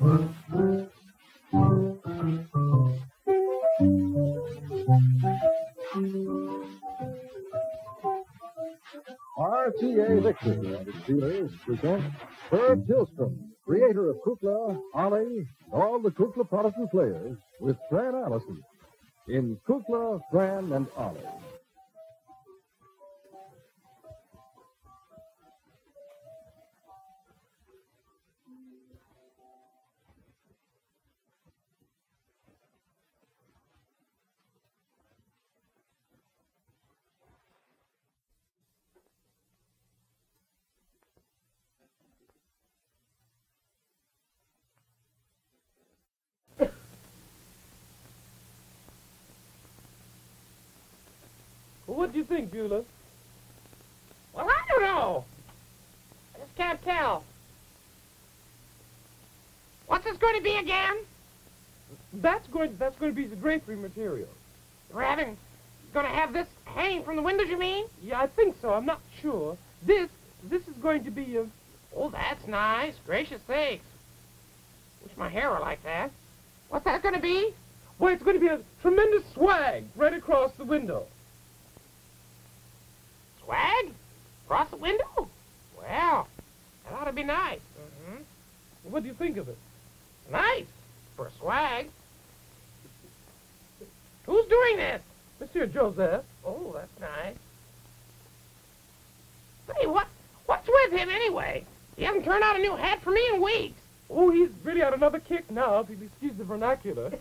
RCA Victor presents Burr Tillstrom, creator of Kukla, Ollie, and all the Kuklapolitan players, with Fran Allison in Kukla, Fran, and Ollie. What do you think, Beulah? Well, I don't know. I just can't tell. What's this going to be again? That's going to be the drapery material. We're going to have this hanging from the windows, you mean? Yeah, I think so. I'm not sure. This is going to be a... Oh, that's nice. Gracious sakes. Wish my hair were like that. What's that going to be? Well, it's going to be a tremendous swag right across the window. Swag? Across the window? Well, that ought to be nice. Mm-hmm. Well, what do you think of it? Nice. For swag. Who's doing this? Monsieur Joseph. Oh, that's nice. Say, what's with him anyway? He hasn't turned out a new hat for me in weeks. Oh, he's really on another kick now, if you'll excuse the vernacular.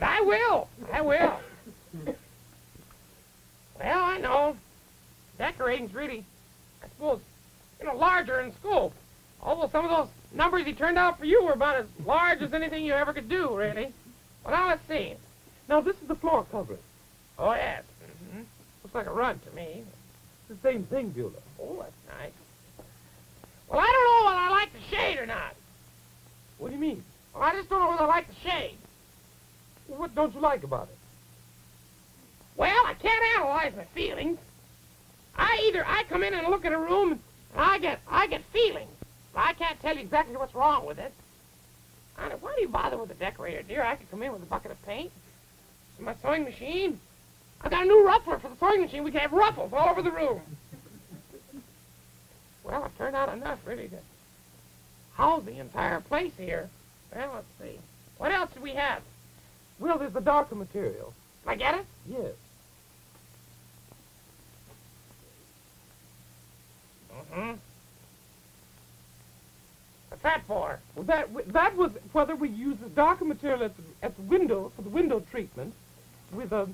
I will. Well, I know. Decorating's really, I suppose, larger in scope. Although some of those numbers he turned out for you were about as large as anything you ever could do, really. Well, now let's see. Now, this is the floor cover. Oh, yes. Mm-hmm. Looks like a rug to me. It's the same thing, Beulah. Oh, that's nice. Well, I don't know whether I like the shade or not. What do you mean? Well, I just don't know whether I like the shade. Well, what don't you like about it? Well, I can't analyze my feelings. I come in and look at a room, and I get feelings. But I can't tell you exactly what's wrong with it. Why do you bother with a decorator, dear? I could come in with a bucket of paint. This is my sewing machine. I got a new ruffler for the sewing machine. We can have ruffles all over the room. Well, I've turned out enough, really, to house the entire place here. Well, let's see. What else do we have? Well, there's the darker material. Can I get it? Yes. Mm-hmm. What's that for? Well, that was whether we use the darker material at the window for the window treatment with a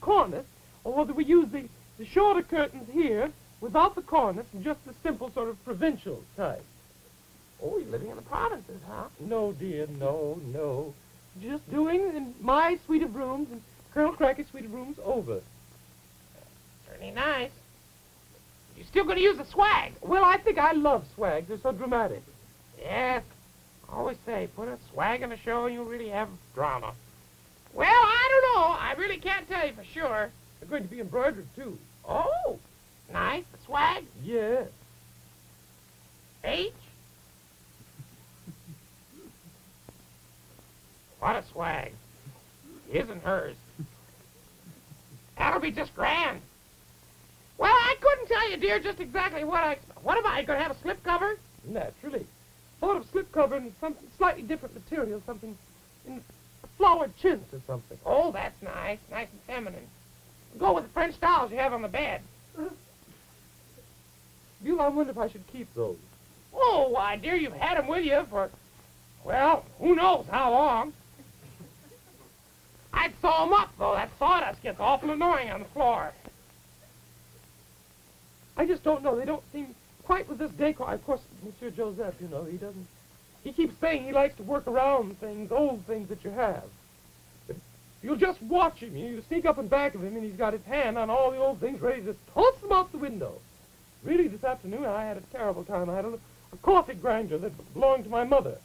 cornice, or whether we use the shorter curtains here without the cornice and just the simple sort of provincial type. Oh, you're living in the provinces, huh? No, dear, no. Just doing in my suite of rooms and Colonel Cracker's suite of rooms over. Pretty nice. You still going to use the swag? Well, I think I love swag. They're so dramatic. Yes. I always say, put a swag in a show and you'll really have drama. Well, I don't know. I really can't tell you for sure. They're going to be embroidered, too. Oh, nice. The swag? Yes. H? What a swag. His and hers. That'll be just grand. Well, I couldn't tell you, dear, just exactly what I... What am I, going to have a slipcover? Naturally. Thought of slipcover in some slightly different material, something in a flowered chintz or something. Oh, that's nice. Nice and feminine. Go with the French dolls you have on the bed. Beulah, I wonder if I should keep those. Oh, why, dear, you've had them with you for... Well, who knows how long. I'd saw them up, though. That sawdust gets awful annoying on the floor. I just don't know. They don't seem quite with this decor. Of course, Monsieur Joseph, he doesn't... He keeps saying he likes to work around things, old things that you have. But you'll just watch him. You sneak up in back of him, and he's got his hand on all the old things ready to toss them out the window. Really, this afternoon, I had a terrible time. I had a coffee grinder that belonged to my mother.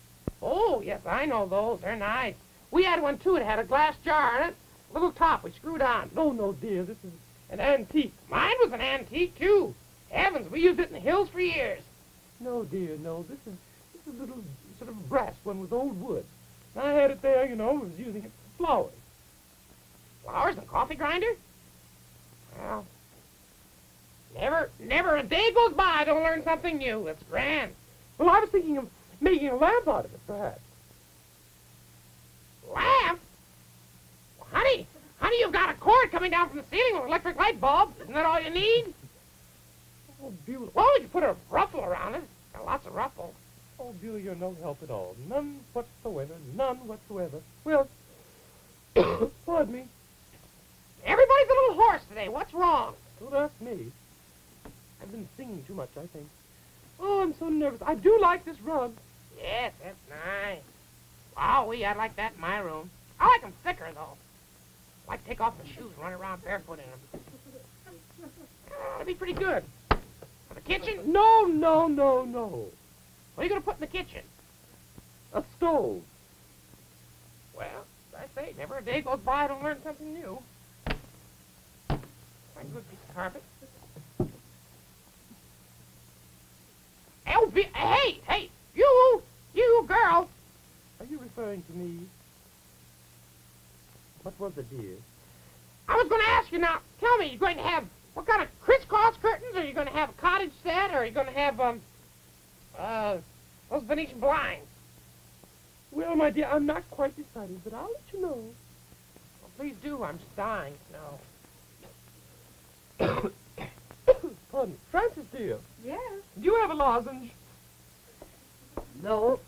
Oh, yes, I know those. They're nice. We had one, too. It had a glass jar in it. A little top we screwed on. No, dear. This is an antique. Mine was an antique, too. Heavens, we used it in the hills for years. No, dear, no. This is little sort of brass one with old wood. And I had it there, you know, I was using it for flowers. Flowers and coffee grinder? Well, never a day goes by I don't learn something new. That's grand. Well, I was thinking of making a lamp out of it, perhaps. Lamp? Well, honey, you've got a cord coming down from the ceiling with an electric light bulb. Isn't that all you need? Oh, Beulah. Why would you put a ruffle around it? Got lots of ruffle. Oh, Beulah, you're no help at all. None whatsoever. None whatsoever. Well, pardon me. Everybody's a little hoarse today. What's wrong? Don't ask me. I've been singing too much, I think. Oh, I'm so nervous. I do like this rug. Yes, that's nice. Wowee, I'd like that in my room. I like them thicker, though. I like to take off my shoes and run around barefoot in them. That'd be pretty good. For the kitchen? No. What are you going to put in the kitchen? A stove. Well, as I say, never a day goes by I don't learn something new. A good piece of carpet. Hey, you girl! Are you referring to me? What was it, dear? I was going to ask you now. Tell me, you're going to have what kind of crisscross curtains? Are you going to have a cottage set? Or are you going to have those Venetian blinds? Well, my dear, I'm not quite decided, but I'll let you know. Well, please do. I'm just dying to know. Pardon me. Francis, dear. Yes? Do you have a lozenge? No,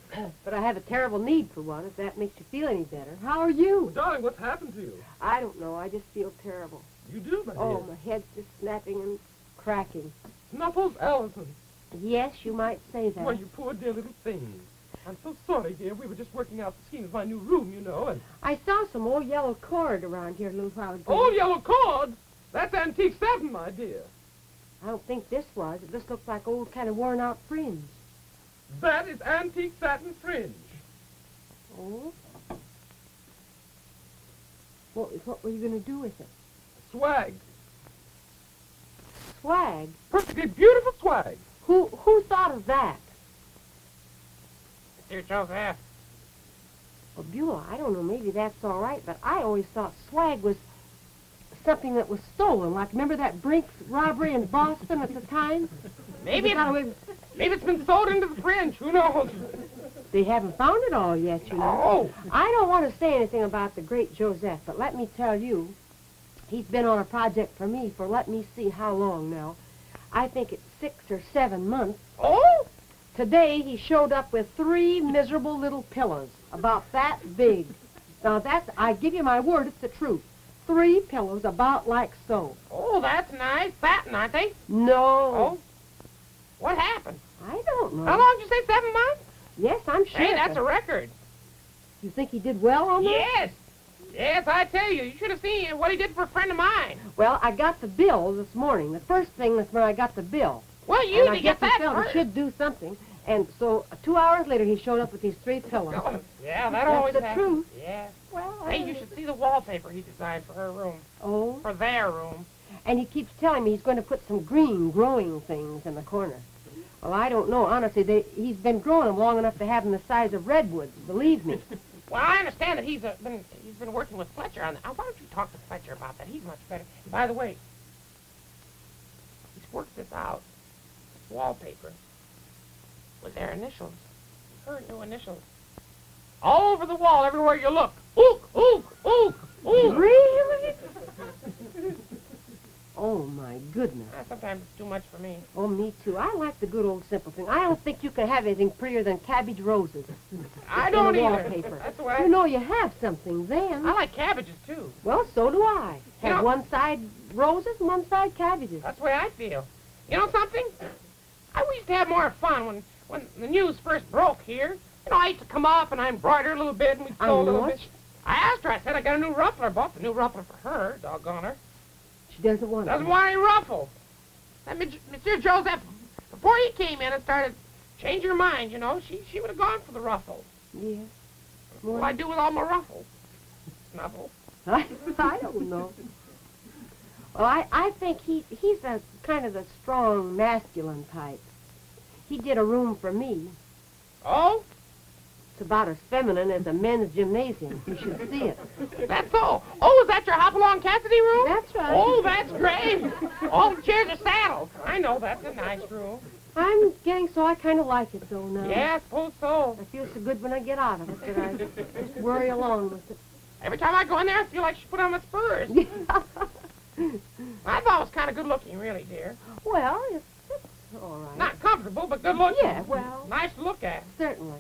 but I have a terrible need for one, if that makes you feel any better. How are you? Well, darling, what's happened to you? I don't know. I just feel terrible. You do, my dear? Oh, my head's just snapping and cracking. Snuffles, Allison. Yes, you might say that. Well, you poor dear little thing. I'm so sorry, dear. We were just working out the scheme of my new room, you know, and... I saw some old yellow cord around here a little while ago. Old yellow cord? That's antique satin, my dear. I don't think this was. It just looks like old kind of worn-out fringe. That is antique satin fringe. Oh? What were you going to do with it? Swag. Swag? Perfectly beautiful swag. Who thought of that? Monsieur Joseph. Well, Beulah, I don't know. Maybe that's all right, but I always thought swag was... something that was stolen, like remember that Brinks robbery in Boston at the time? Maybe it's been sold into the fringe. Who knows? They haven't found it all yet, you know. No. I don't want to say anything about the great Joseph, but let me tell you, he's been on a project for me for let me see how long now. I think it's 6 or 7 months. Oh! Today he showed up with 3 miserable little pillows about that big. Now that's, I give you my word, it's the truth. 3 pillows about like so. Oh, that's nice. Satin, aren't they? No. Oh? What happened? I don't know. How long did you say, 7 months? Yes, I'm sure. Hey, that's a record. You think he did well on that? Yes. Yes, I tell you. You should have seen what he did for a friend of mine. Well, I got the bill this morning. The first thing this morning I got the bill. Well, you need to get that first. He should do something. And so 2 hours later, he showed up with these 3 pillows. Oh, yeah, that always happens. That's the truth. Yeah. Well, hey, you should see the wallpaper he designed for her room. Oh? For their room. And he keeps telling me he's going to put some green growing things in the corner. Well, I don't know. Honestly, he's been growing them long enough to have them the size of redwoods, believe me. Well, I understand that he's been working with Fletcher on that. Why don't you talk to Fletcher about that? He's much better. And by the way, he's worked this out. Wallpaper. With their initials. Her new initials. All over the wall, everywhere you look. Ook, ook, ook, ook. Really? Oh, my goodness. Sometimes it's too much for me. Oh, me too. I like the good old simple thing. I don't think you can have anything prettier than cabbage roses. I don't either. Wallpaper. That's the way. You know, you have something then. I like cabbages, too. Well, so do I. You have one side roses and one side cabbages. That's the way I feel. You know something? I used to have more fun when the news first broke here. You know, I used to come off and I embroider a little bit and we sold a little bit. I asked her, I said, I got a new ruffler. I bought the new ruffler for her, doggone her. She doesn't want it. Doesn't want any ruffles. That Monsieur Joseph, before he came in and started change her mind, you know, she would have gone for the ruffles. Yeah. What do I do with all my ruffles? Snuffles. I don't know. Well, I think he's a kind of the strong masculine type. He did a room for me. Oh? It's about as feminine as a men's gymnasium. You should see it. That's all. Oh, is that your Hopalong Cassidy room? That's right. Oh, that's great. All the chairs are saddled. I know, that's a nice room. I'm getting so I kind of like it, though, now. Yeah, I suppose so. I feel so good when I get out of it that I just worry along with it. Every time I go in there, I feel like I should put on my spurs. Yeah. I thought it was kind of good-looking, really, dear. Well, it's all right. Not comfortable, but good-looking. Yeah, well... Nice to look at. Certainly.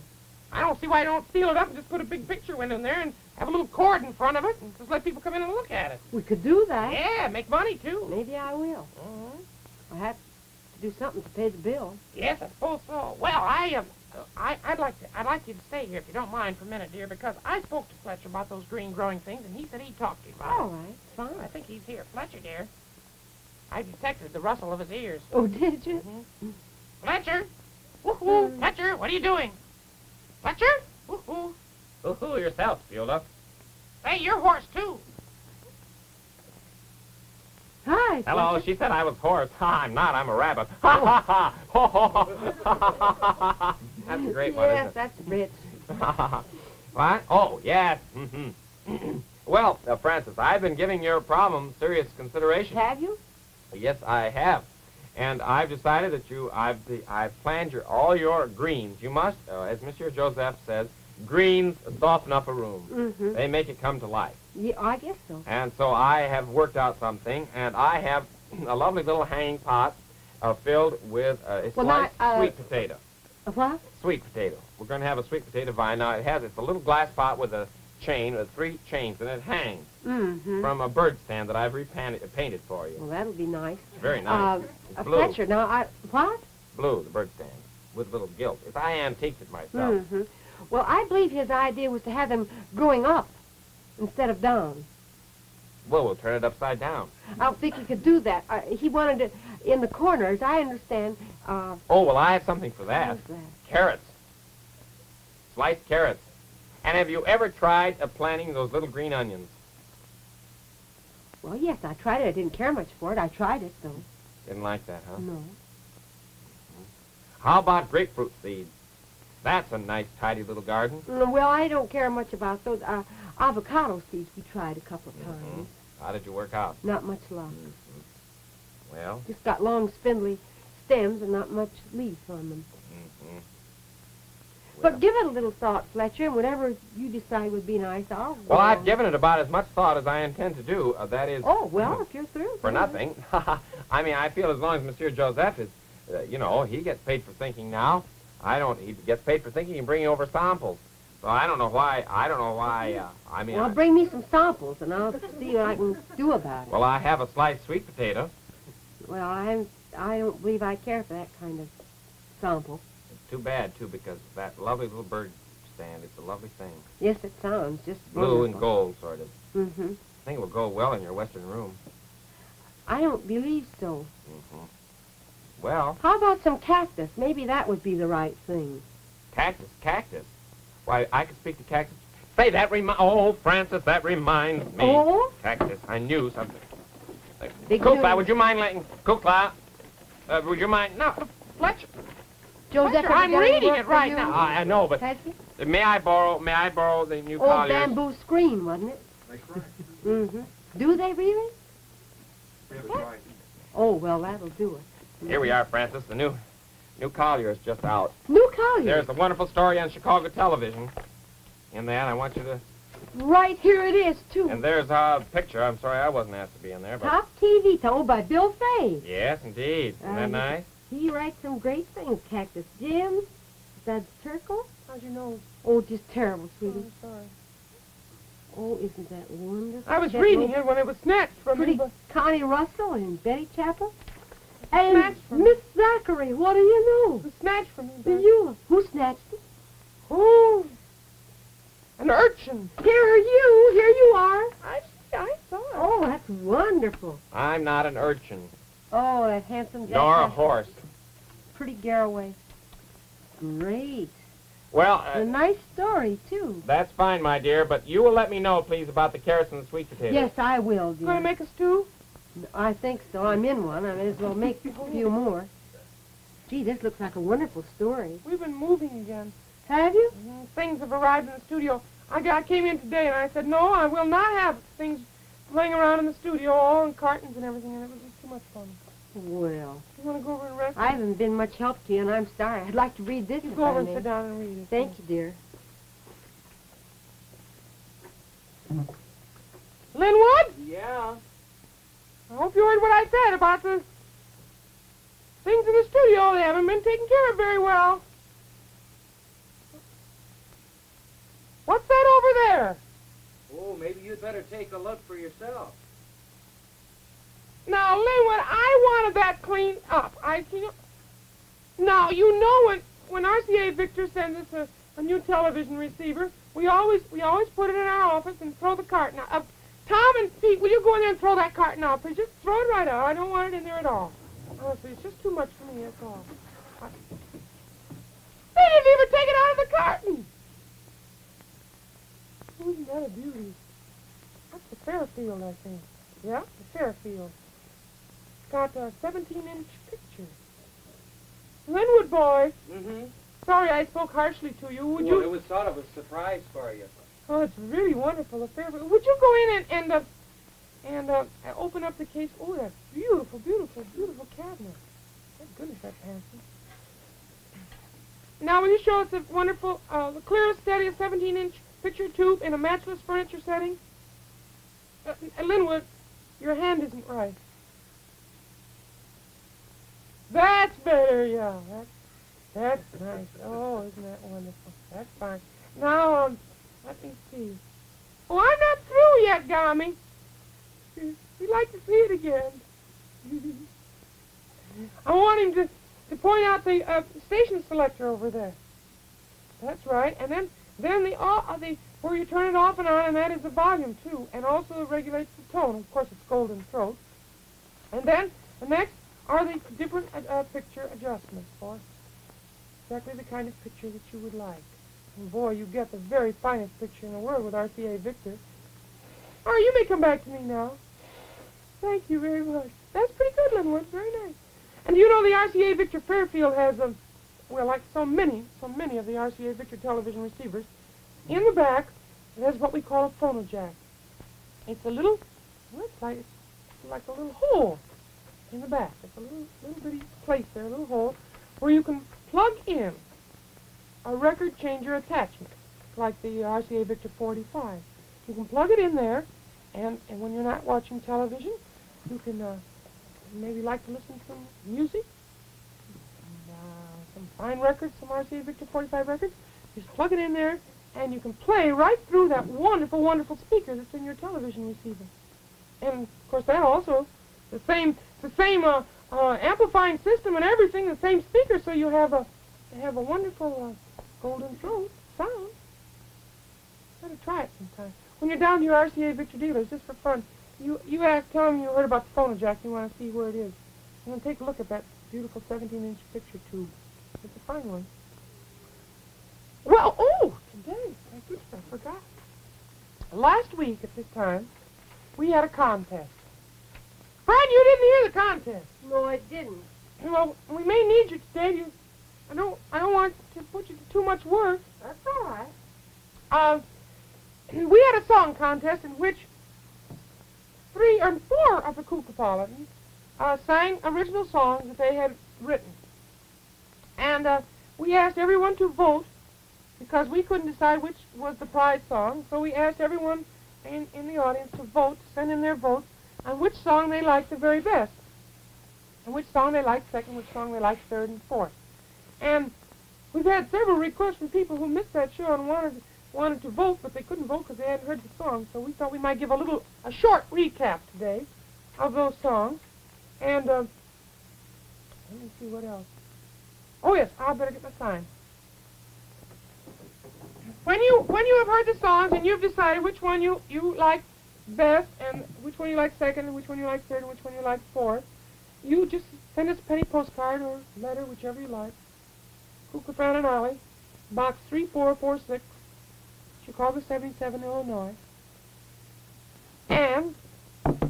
I don't see why you don't seal it up and just put a big picture window in there and have a little cord in front of it and just let people come in and look at it. We could do that. Yeah, make money, too. Maybe I will. Mm-hmm. I have to do something to pay the bill. Yes, I suppose so. Well, I'd like you to stay here, if you don't mind, for a minute, dear, because I spoke to Fletcher about those green growing things, and he said he'd talk to you about it. All right, fine. I think he's here. Fletcher, dear. I detected the rustle of his ears. Oh, did you? Mm-hmm. Fletcher! Woohoo! Fletcher, what are you doing? Fletcher? Woohoo! Woohoo yourself, Beulah. Hey, you're hoarse, too. Hi, hello, Fletcher. She said I was hoarse. Ha, I'm not, I'm a rabbit. Ha, ha, ha. Ho, ho, ho. Ha, ha, ha, ha. That's a great one, isn't it? Yes, that's rich. What? Oh, yes. Mm-hmm. Well, Francis, I've been giving your problem serious consideration. Have you? Yes, I have. And I've decided that I've planned all your greens. You must, as Monsieur Joseph says, greens soften up a room. Mm-hmm. They make it come to life. Yeah, I guess so. And so I have worked out something, and I have a lovely little hanging pot filled with sweet potato. What? Sweet potato. We're going to have a sweet potato vine. Now, it's a little glass pot with a chain, with 3 chains, and it hangs from a bird stand that I've repainted for you. Well, that'll be nice. It's very nice. It's blue. Fletcher, now, what? Blue, the bird stand, with a little gilt. I antiqued it myself. Mm-hmm. Well, I believe his idea was to have them growing up instead of down. Well, we'll turn it upside down. I don't think he could do that. He wanted it in the corners, I understand. Oh, well, I have something for that. What is that? Carrots. Sliced carrots. And have you ever tried planting those little green onions? Well, yes, I tried it. I didn't care much for it. I tried it, though. Didn't like that, huh? No. How about grapefruit seeds? That's a nice, tidy little garden. Well, I don't care much about those. Avocado seeds we tried a couple of times. Mm-hmm. How did you work out? Not much luck. Mm-hmm. Well? Just got long, spindly stems and not much leaf on them. Mm-hmm. Well. But give it a little thought, Fletcher, and whatever you decide would be nice, Well, I've given it about as much thought as I intend to do, that is... Oh, well, if you're through. For nothing. I mean, I feel as long as Monsieur Joseph is, you know, he gets paid for thinking now. He gets paid for thinking and bringing over samples. So I don't know why, I mean... Well, bring me some samples, and I'll see what I can do about it. Well, I have a sliced sweet potato. Well, I don't believe I care for that kind of sample. It's too bad, too, because that lovely little bird stand, it's a lovely thing. Yes, it sounds just wonderful. Blue and gold, sort of. Mm-hmm. I think it will go well in your western room. I don't believe so. Mm-hmm. Well... How about some cactus? Maybe that would be the right thing. Cactus? Cactus? Why, I could speak to cactus. Say, Oh, Francis, that reminds me. Oh? Cactus, I knew something. Kukla, would you mind letting... Kukla... would you mind... No, Fletcher. Joseph, I'm reading it right now. I know, but may I borrow the new Collier's? Old bamboo screen, wasn't it? That's right. Mm-hmm. Do they really? Really? Oh, well, that'll do it. Here we are, Francis. The new Collier's just out. New Collier? There's a wonderful story on Chicago television. In that, I want you to... Right here it is, too. And there's a picture. I'm sorry I wasn't asked to be in there, but... Top TV, told by Bill Fay. Yes, indeed. Isn't that nice? He writes some great things. Cactus Jim. Is that Turkle? How'd you know? Oh, just terrible, sweetie. Oh, I'm sorry. Oh, isn't that wonderful? I was reading it when it was snatched from me. Connie Russell and Betty Chapel. And Miss Zachary, what do you know? It was snatched from me, Beulah. Who snatched it? Oh, an urchin. Here you are. I saw it. Oh, that's wonderful. I'm not an urchin. Oh, that handsome Jack. Nor a horse. Pretty Garroway. Great. Well, a nice story, too. That's fine, my dear, but you will let me know, please, about the carrots and the sweet potatoes. Yes, I will, dear. Going to make a stew? I think so. I'm in one. I may as well make a few more. Gee, this looks like a wonderful story. We've been moving again. Have you? Things have arrived in the studio. I came in today and I said, no, I will not have things laying around in the studio, all in cartons and everything, and it was just too much fun. Well. You want to go over and rest? I haven't been much help to you, and I'm sorry. I'd like to read this. You go over and sit down and read it. Thank you, dear. Linwood? Yeah? I hope you heard what I said about the things in the studio. They haven't been taken care of very well. What's that over there? Oh, maybe you'd better take a look for yourself. Now, Linwood, I wanted that cleaned up. Now, you know when RCA Victor sends us a new television receiver, we always put it in our office and throw the carton out. Tom and Pete, will you go in there and throw that carton out, please? Just throw it right out. I don't want it in there at all. Honestly, it's just too much for me, that's all. They didn't even take it out of the carton! Isn't that a beauty? That's the Fairfield, I think. Yeah, the Fairfield. It's got a 17-inch picture. Linwood boy. Mm-hmm. Sorry I spoke harshly to you. Well, it was sort of a surprise for you. Oh, it's really wonderful, the Fairfield. Would you go in and open up the case? Oh, that's beautiful, beautiful, beautiful cabinet. Thank goodness that's handsome. Now, will you show us the wonderful, the clearest, steadiest 17-inch picture tube in a matchless furniture setting? Linwood, your hand isn't right. That's better, yeah. That's nice. Oh, isn't that wonderful? That's fine. Now, let me see. Oh, I'm not through yet, Garmy. We'd like to see it again. I want him to point out the station selector over there. That's right. And then the where you turn it off and on, and that is the volume, too. And also it regulates the tone. Of course, it's golden throat. And then the next are the different picture adjustments for exactly the kind of picture that you would like. And, boy, you get the very finest picture in the world with RCA Victor. All right, you may come back to me now. Thank you very much. That's pretty good, Linwood. Very nice. And you know the RCA Victor Fairfield has a, well, like so many of the RCA Victor television receivers, in the back, it has what we call a phonojack. It's a little, well, it's like a little hole in the back. It's a little bitty place there, a little hole, where you can plug in a record changer attachment, like the RCA Victor 45. You can plug it in there, and when you're not watching television, you can maybe like to listen to some music, and, some fine records, some RCA Victor 45 records. You just plug it in there, and you can play right through that wonderful, wonderful speaker that's in your television receiver. And, of course, that also, the same amplifying system and everything, the same speaker, so you have a wonderful golden throat sound. Better try it sometime. When you're down to your RCA Victor dealers, just for fun, you tell them you heard about the phonojack, you want to see where it is. And then take a look at that beautiful 17-inch picture tube. It's a fine one. Well, oh, today, I forgot. Last week at this time, we had a contest. Fran, you didn't hear the contest. No, I didn't. Well, we may need you today. I don't want to put you to too much work. That's all right. We had a song contest in which 3 or 4 of the Kuklapolitan sang original songs that they had written. And we asked everyone to vote, because we couldn't decide which was the prize song, so we asked everyone in the audience to vote, send in their votes, on which song they liked the very best, and which song they liked second, which song they liked third and fourth. And we've had several requests from people who missed that show and wanted to vote, but they couldn't vote because they hadn't heard the song, so we thought we might give a short recap today of those songs. And, let me see what else. Oh, yes, I better get my sign. When you have heard the songs and you've decided which one you like best and which one you like second and which one you like third and which one you like fourth, you just send us a penny postcard or letter, whichever you like. Kukla, Fran, and Ollie, Box 3446, Chicago 77, Illinois. And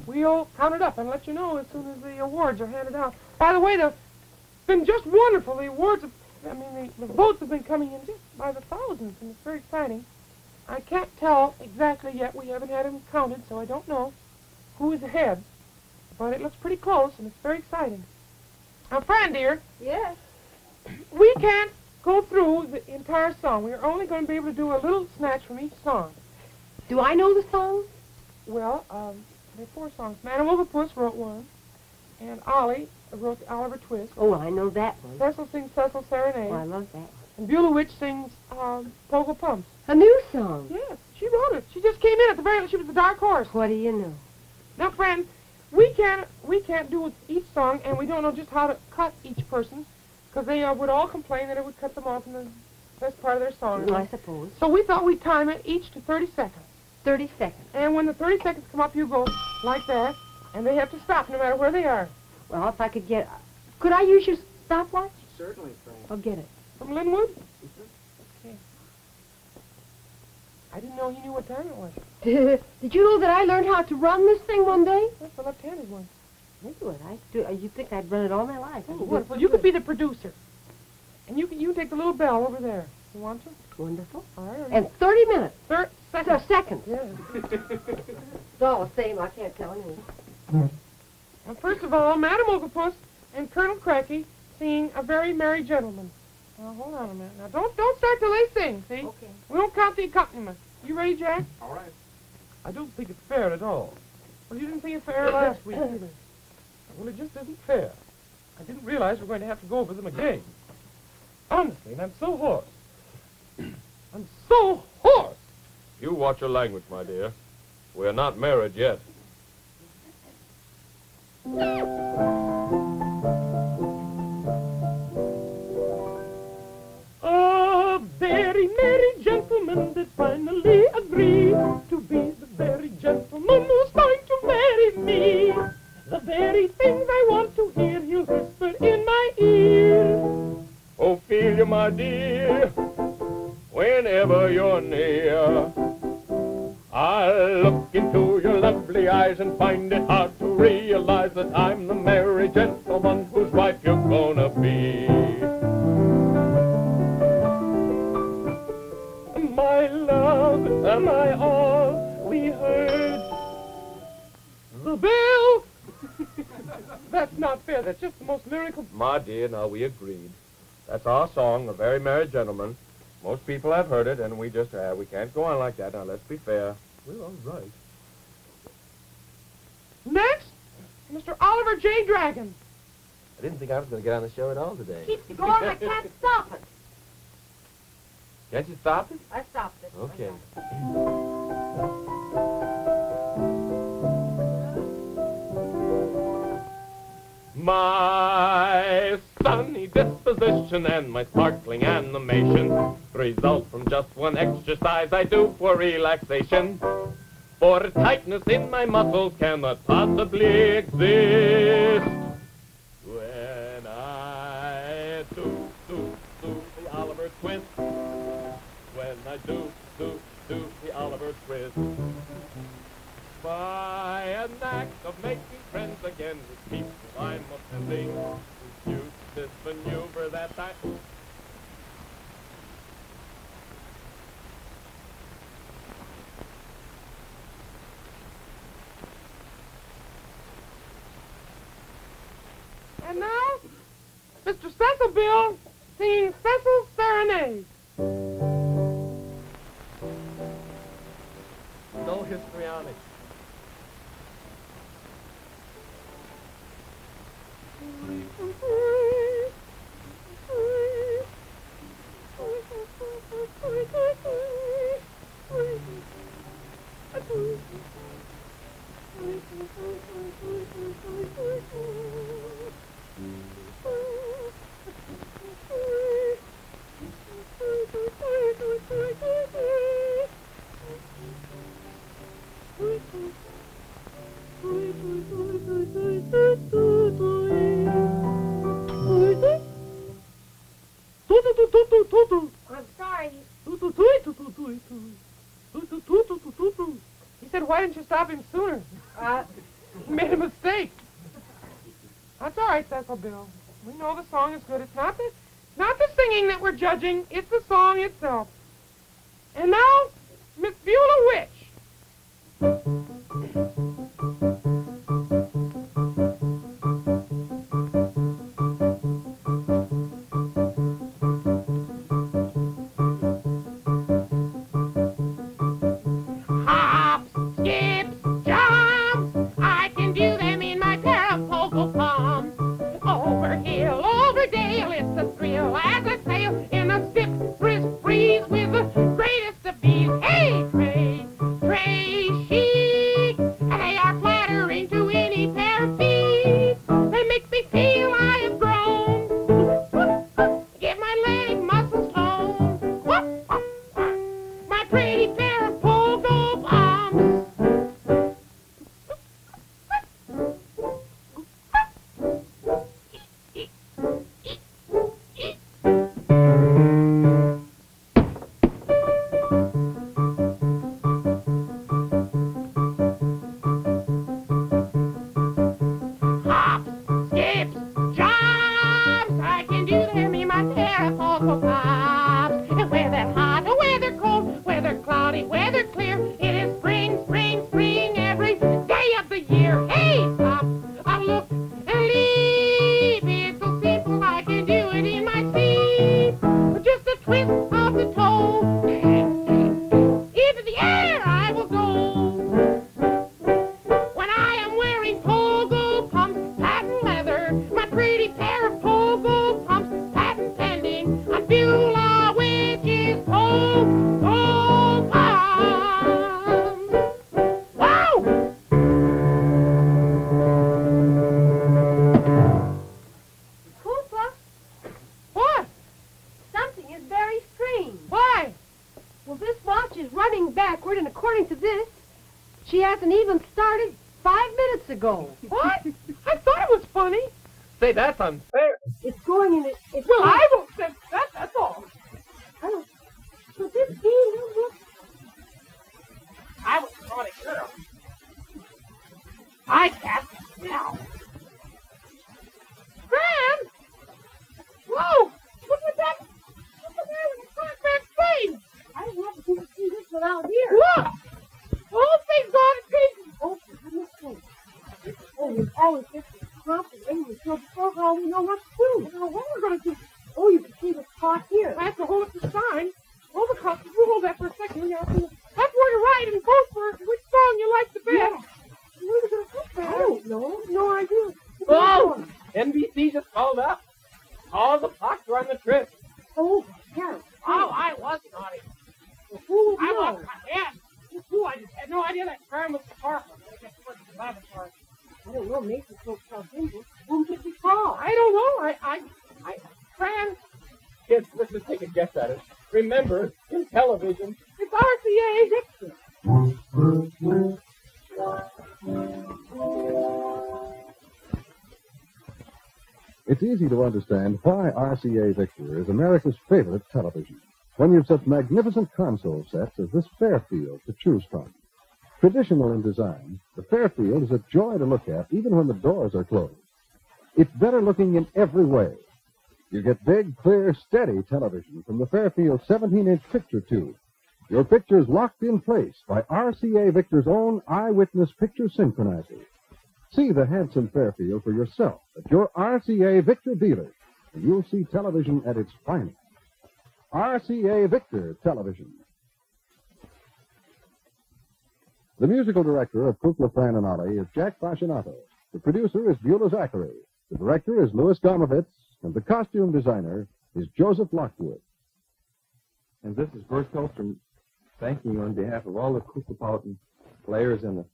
we'll count it up and let you know as soon as the awards are handed out. By the way, they've been just wonderful, the awards of I mean, the votes have been coming in just by the thousands, and it's very exciting. I can't tell exactly yet. We haven't had them counted, so I don't know who is ahead. But it looks pretty close, and it's very exciting. Now, Fran, dear. Yes? We can't go through the entire song. We're only going to be able to do a little snatch from each song. Do I know the songs? Well, there are four songs. Madame Ooglepuss wrote one, and Ollie wrote the Oliver Twist. Oh, I know that one. Cecil sings Cecil Serenade. Oh, I love that one. And Beulah Witch sings Pogo Pumps. A new song? Yes, she wrote it. She just came in at the very end. She was the dark horse. What do you know? Now, friend, we can't do each song, and we don't know just how to cut each person, because they would all complain that it would cut them off in the best part of their song. Well, I suppose. So we thought we'd time it each to 30 seconds. 30 seconds. And when the 30 seconds come up, you go like that, and they have to stop no matter where they are. Well, if I could get... Could I use your stopwatch? Certainly, Frank. I'll get it. From Linwood? Mm-hmm. Okay. I didn't know he knew what time it was. Did you know that I learned how to run this thing one day? That's the left-handed one. I do it. I do. You'd think I'd run it all my life. Oh, well, you could be the producer. And you take the little bell over there. You want to? Wonderful. All right. And 30 minutes. 30 seconds. Seconds. Yeah. It's all the same. I can't tell anything. And first of all, Madame Ooglepuss and Colonel Cracky singing A Very Merry Gentleman. Now, hold on a minute. Now, don't start till they sing, see? Okay. We don't count the accompaniment. You ready, Jack? All right. I don't think it's fair at all. Well, you didn't think it fair last week, either. Well, it just isn't fair. I didn't realize we're going to have to go over them again. Honestly, and I'm so hoarse. I'm so hoarse! You watch your language, my dear. We're not married yet. A very merry gentleman that finally agreed to be the very gentleman who's going to marry me. The very things I want to hear he'll whisper in my ear. Ophelia, my dear, whenever you're near, I'll look into your lovely eyes and find it hard to realize that I'm the merry gentleman whose wife you're gonna be. My love, am I all we heard? The bell! That's not fair, that's just the most lyrical... My dear, now we agreed. That's our song, A Very Merry Gentleman. Most people have heard it, and we just, we can't go on like that. Now, let's be fair. We're all right. Next, Mr. Oliver J. Dragon. I didn't think I was going to get on the show at all today. Keep going. I can't stop it. Can't you stop it? I stopped it. Okay. My sunny disposition and my sparkling animation result from just one exercise I do for relaxation. For tightness in my muscles cannot possibly exist when I do the Oliver Twist. When I do the Oliver Twist. By an act of making friends again with people I'm offending, use this maneuver that I... And now, Mr. Cecil Beale singing Cecil's Serenade. No histrionics. I'm sorry. He said, why didn't you stop him sooner? He made a mistake. That's all right, Cecil Bill. We know the song is good. It's not that not the singing that we're judging, it's the song itself. And now, Miss Beulah Witch. RCA Victor is America's favorite television, one of such magnificent console sets as this Fairfield to choose from. Traditional in design, the Fairfield is a joy to look at even when the doors are closed. It's better looking in every way. You get big, clear, steady television from the Fairfield 17-inch picture tube. Your picture's locked in place by RCA Victor's own eyewitness picture synchronizer. See the handsome Fairfield for yourself at your RCA Victor dealer, and you'll see television at its finest. RCA Victor Television. The musical director of Kukla, Fran, and Ollie is Jack Fascianato. The producer is Beulah Zachary. The director is Louis Gomovitz. And the costume designer is Joseph Lockwood. And this is Burr Tillstrom thanking you on behalf of all the Kuklapolitan players in the...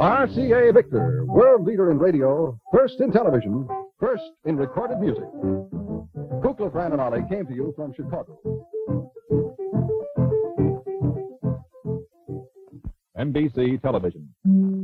RCA Victor, world leader in radio, first in television, first in recorded music. Kukla, Fran, and Ollie came to you from Chicago. NBC Television.